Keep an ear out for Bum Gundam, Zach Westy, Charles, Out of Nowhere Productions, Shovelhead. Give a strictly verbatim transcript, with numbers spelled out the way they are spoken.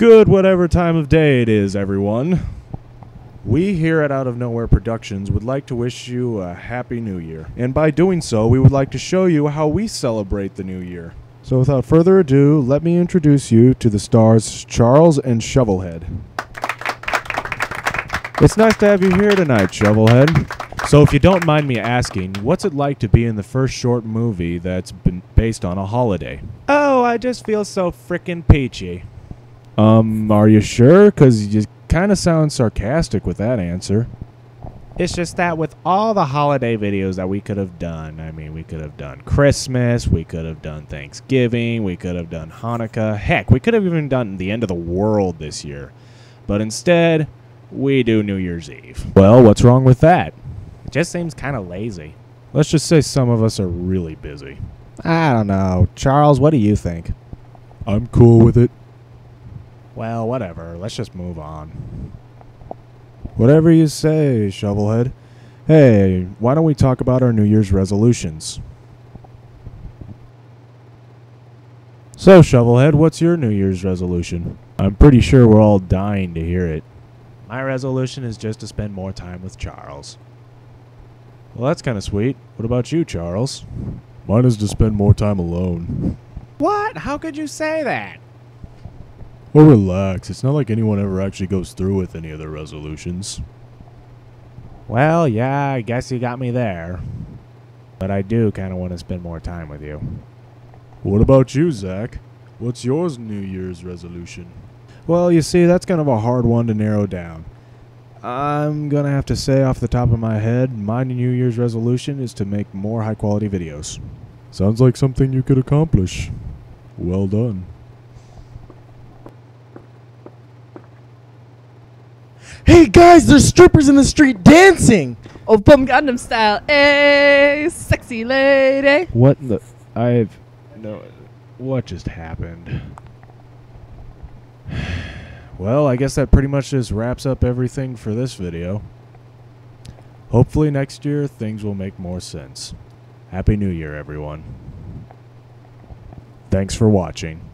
Good whatever time of day it is, everyone. We here at Out of Nowhere Productions would like to wish you a happy new year. And by doing so, we would like to show you how we celebrate the new year. So without further ado, let me introduce you to the stars Charles and Shovelhead. It's nice to have you here tonight, Shovelhead. So if you don't mind me asking, what's it like to be in the first short movie that's been based on a holiday? Oh, I just feel so frickin' peachy. Um, are you sure? 'Cause you kind of sound sarcastic with that answer. It's just that with all the holiday videos that we could have done, I mean, we could have done Christmas, we could have done Thanksgiving, we could have done Hanukkah, heck, we could have even done the end of the world this year. But instead, we do New Year's Eve. Well, what's wrong with that? It just seems kind of lazy. Let's just say some of us are really busy. I don't know. Charles, what do you think? I'm cool with it. Well, whatever. Let's just move on. Whatever you say, Shovelhead. Hey, why don't we talk about our New Year's resolutions? So, Shovelhead, what's your New Year's resolution? I'm pretty sure we're all dying to hear it. My resolution is just to spend more time with Charles. Well, that's kind of sweet. What about you, Charles? Mine is to spend more time alone. What? How could you say that? Well, relax. It's not like anyone ever actually goes through with any of their resolutions. Well, yeah, I guess you got me there. But I do kind of want to spend more time with you. What about you, Zach? What's yours New Year's resolution? Well, you see, that's kind of a hard one to narrow down. I'm going to have to say off the top of my head, my New Year's resolution is to make more high-quality videos. Sounds like something you could accomplish. Well done. Hey guys, there's strippers in the street dancing! Oh, Bum Gundam style. Hey, sexy lady. What the... I've... No... What just happened? Well, I guess that pretty much just wraps up everything for this video. Hopefully next year, things will make more sense. Happy New Year, everyone. Thanks for watching.